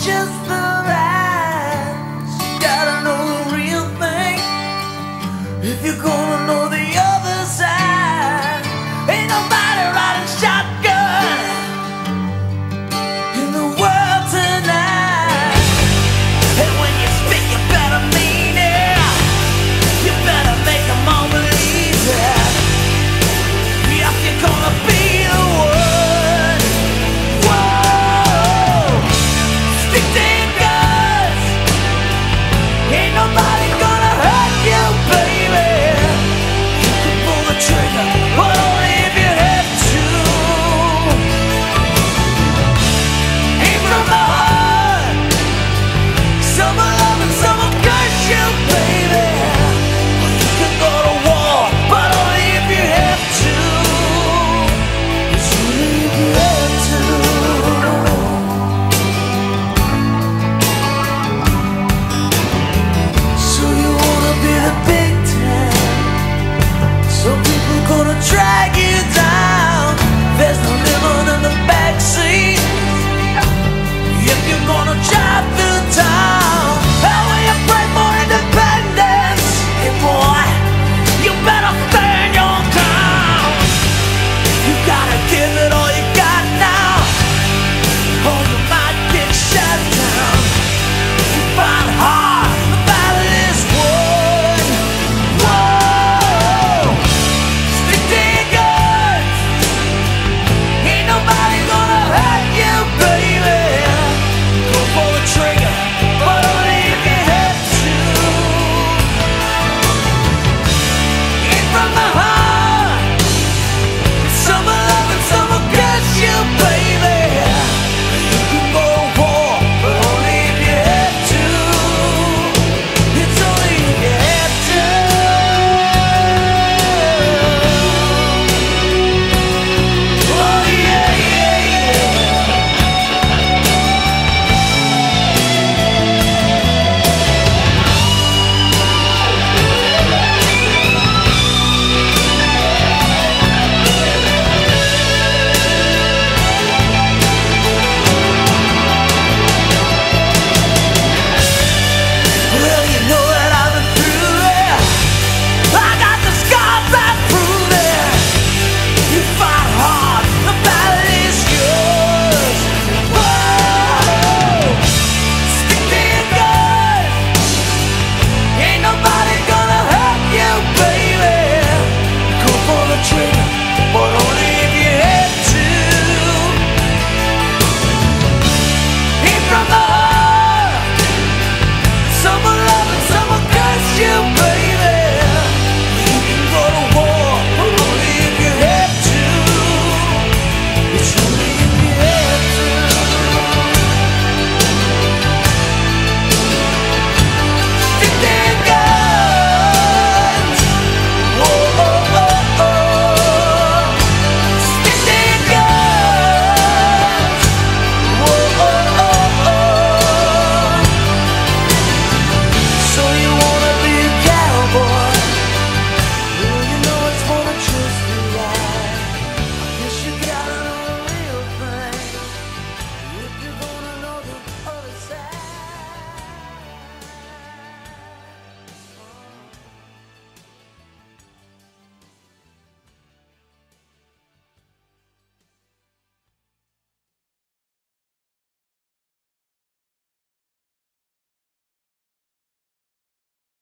just